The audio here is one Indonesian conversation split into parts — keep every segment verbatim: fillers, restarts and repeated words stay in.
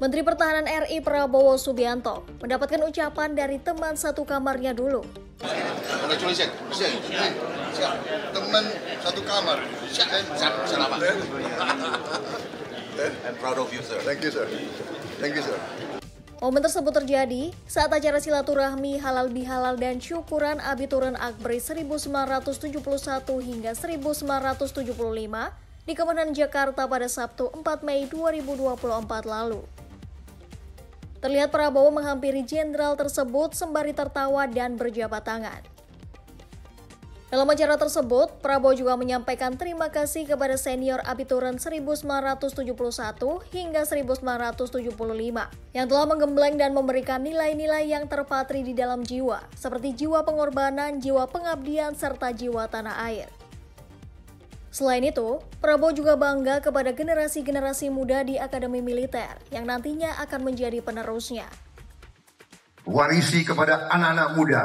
Menteri Pertahanan R I Prabowo Subianto mendapatkan ucapan dari teman satu kamarnya dulu. Teman satu kamar. Selamat. I'm proud of you, sir. Thank you, sir. Thank you, sir. Momen tersebut terjadi saat acara silaturahmi halal bihalal dan syukuran Abiturun AKABRI seribu sembilan ratus tujuh puluh satu hingga seribu sembilan ratus tujuh puluh lima di Kemhan, Jakarta pada Sabtu empat Mei dua ribu dua puluh empat lalu. Terlihat Prabowo menghampiri jenderal tersebut sembari tertawa dan berjabat tangan. Dalam acara tersebut, Prabowo juga menyampaikan terima kasih kepada senior Abiturun seribu sembilan ratus tujuh puluh satu hingga seribu sembilan ratus tujuh puluh lima yang telah menggembleng dan memberikan nilai-nilai yang terpatri di dalam jiwa, seperti jiwa pengorbanan, jiwa pengabdian, serta jiwa tanah air. Selain itu, Prabowo juga bangga kepada generasi-generasi muda di Akademi Militer yang nantinya akan menjadi penerusnya. Warisi kepada anak-anak muda,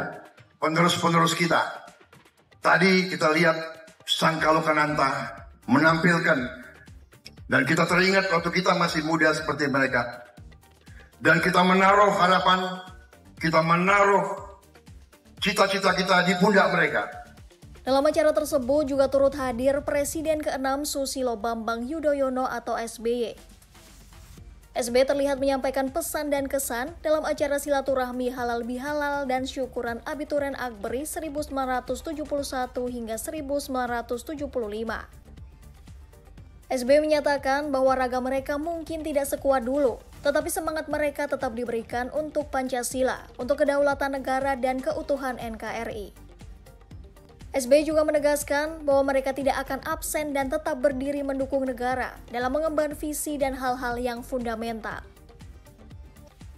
penerus-penerus kita. Tadi kita lihat Sangkalokhananta menampilkan dan kita teringat waktu kita masih muda seperti mereka. Dan kita menaruh harapan, kita menaruh cita-cita kita di pundak mereka. Dalam acara tersebut juga turut hadir Presiden keenam Susilo Bambang Yudhoyono atau S B Y. S B Y terlihat menyampaikan pesan dan kesan dalam acara silaturahmi halal bihalal dan syukuran Abiturun AKABRI seribu sembilan ratus tujuh puluh satu hingga seribu sembilan ratus tujuh puluh lima. S B Y menyatakan bahwa raga mereka mungkin tidak sekuat dulu, tetapi semangat mereka tetap diberikan untuk Pancasila, untuk kedaulatan negara dan keutuhan N K R I. S B Y juga menegaskan bahwa mereka tidak akan absen dan tetap berdiri mendukung negara dalam mengemban visi dan hal-hal yang fundamental.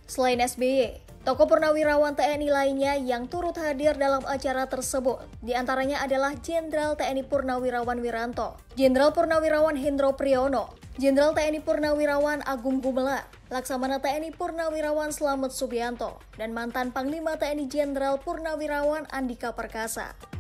Selain S B Y, tokoh purnawirawan T N I lainnya yang turut hadir dalam acara tersebut, diantaranya adalah Jenderal T N I Purnawirawan Wiranto, Jenderal Purnawirawan Hendro Priyono, Jenderal T N I Purnawirawan Agung Gumelar, Laksamana T N I Purnawirawan Slamet Subianto, dan mantan Panglima T N I Jenderal Purnawirawan Andika Perkasa.